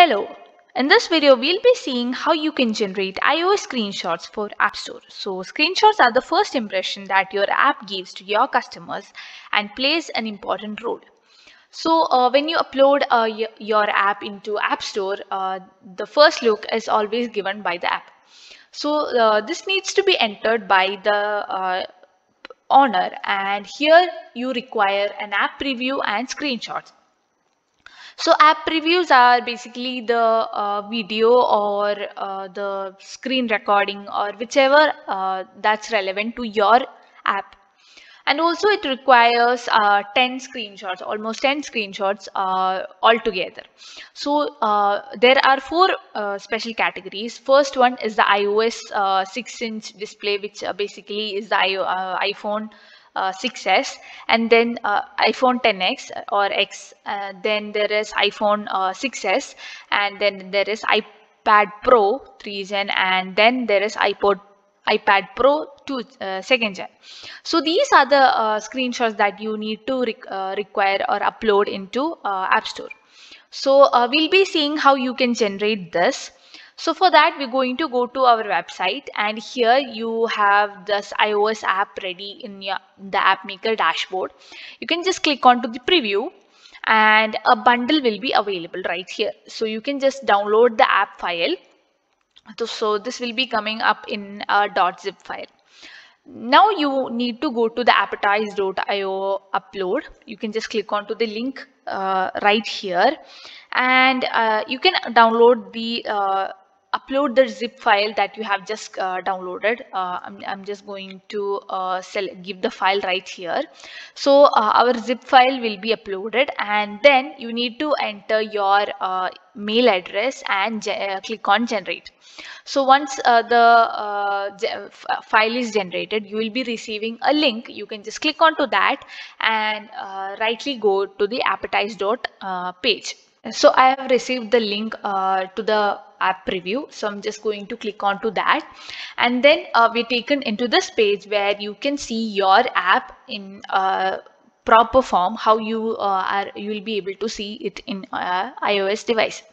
Hello, in this video we'll be seeing how you can generate iOS screenshots for App Store. So screenshots are the first impression that your app gives to your customers and plays an important role. So when you upload your app into App Store, the first look is always given by the app. So this needs to be entered by the owner, and here you require an app preview and screenshots. So app previews are basically the video or the screen recording or whichever that's relevant to your app. And also it requires 10 screenshots, almost 10 screenshots altogether. So there are four special categories. First one is the iOS 6-inch display, which basically is the iPhone 6s, and then iPhone 10x or X, then there is iPhone 6s, and then there is iPad Pro 3rd gen, and then there is iPad Pro 2nd gen. So these are the screenshots that you need to require or upload into App Store. So we'll be seeing how you can generate this. So for that, we're going to go to our website, and here you have this iOS app ready in the Appmaker dashboard. You can just click onto the preview and a bundle will be available right here. So you can just download the app file. So this will be coming up in a .zip file. Now you need to go to the Appetize.io upload. You can just click onto the link right here, and you can download the upload the zip file that you have just downloaded. I'm just going to give the file right here. So our zip file will be uploaded, and then you need to enter your mail address and click on generate. So once the file is generated, you will be receiving a link. You can just click onto that and rightly go to the Appetize page. So I have received the link to the app preview, so I'm just going to click on to that, and then we're taken into this page where you can see your app in proper form, how you will be able to see it in iOS device.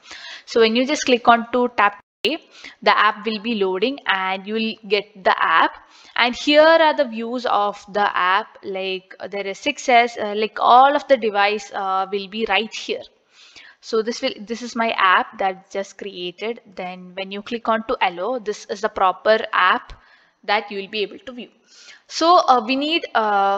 So when you just click on to tap play, the app will be loading and you will get the app, and here are the views of the app. Like there is 6s, like all of the device will be right here. So this is my app that just created. Then when you click on to allow, this is the proper app that you will be able to view. So we need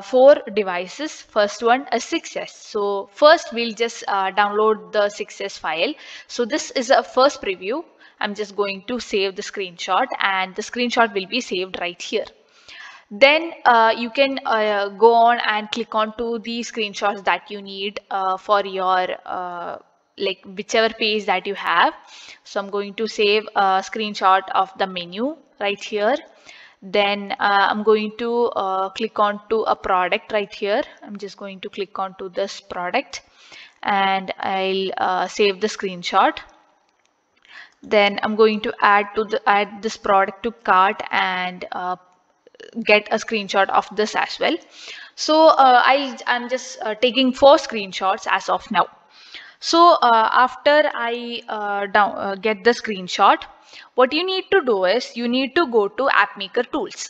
four devices. First one is 6s. So first we'll just download the 6s file. So this is a first preview. I'm just going to save the screenshot, and the screenshot will be saved right here. Then you can go on and click on to the screenshots that you need for your like whichever page that you have. So I'm going to save a screenshot of the menu right here. Then I'm going to click on to a product right here. I'm just going to click on to this product, and I'll save the screenshot. Then I'm going to add this product to cart and get a screenshot of this as well. So I'm just taking four screenshots as of now. So after I get the screenshot, what you need to do is you need to go to Appmaker Tools.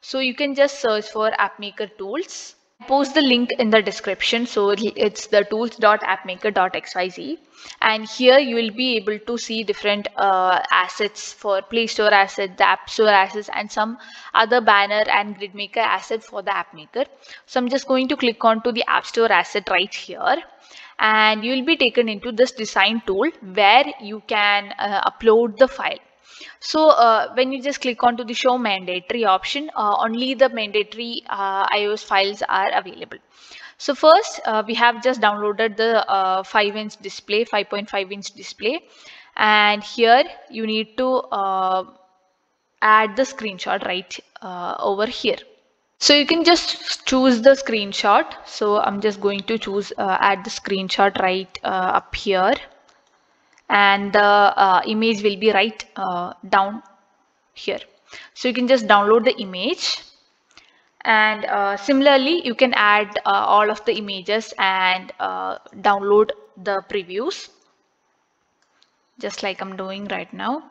So you can just search for Appmaker Tools. Post the link in the description. So it's the tools.appmaker.xyz, and here you will be able to see different assets for Play Store asset, the App Store assets, and some other banner and grid maker asset for the Appmaker. So I'm just going to click on to the App Store asset right here, and you will be taken into this design tool where you can upload the file. So when you just click on to the show mandatory option, only the mandatory iOS files are available. So first we have just downloaded the 5.5 inch display, and here you need to add the screenshot right over here. So you can just choose the screenshot. So I'm just going to choose add the screenshot right up here, and the image will be right down here. So you can just download the image, and similarly you can add all of the images and download the previews. just like I'm doing right now.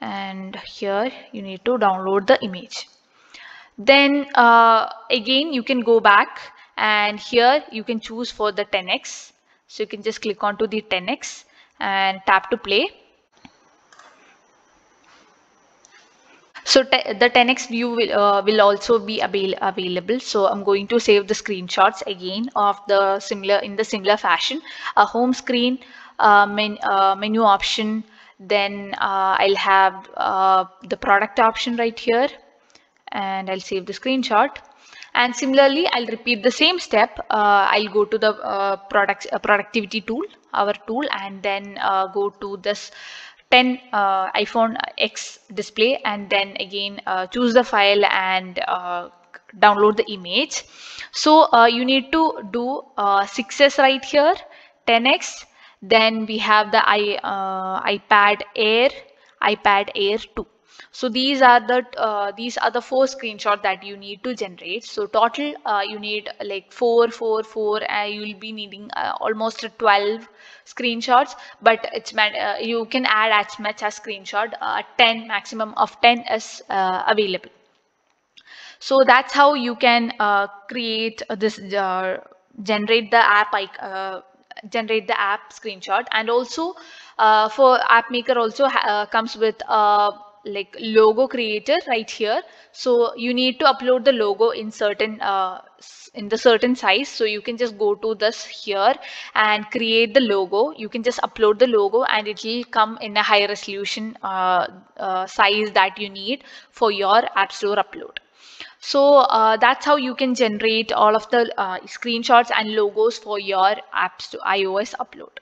And here you need to download the image. Then again, you can go back and here you can choose for the 10x. So you can just click onto the 10x and tap to play. So the 10x view will also be available. So I'm going to save the screenshots again of the similar fashion. A home screen, menu option. Then I'll have the product option right here, and I'll save the screenshot. And similarly, I'll repeat the same step. I'll go to the productivity tool, our tool, and then go to this 10 iPhone X display, and then again choose the file and download the image. So you need to do 6s right here, 10x. Then we have the iPad Air, iPad Air 2. So these are the four screenshots that you need to generate. So total you need like 4, 4, 4. You'll be needing almost 12 screenshots, but it's you can add as much as screenshot. 10 maximum of 10 is available. So that's how you can create this generate the app screenshot. And also for AppMaker also comes with like logo creator right here. So you need to upload the logo in certain certain size. So you can just go to this here and create the logo. You can just upload the logo and it will come in a high resolution size that you need for your App Store upload. So that's how you can generate all of the screenshots and logos for your apps to iOS upload.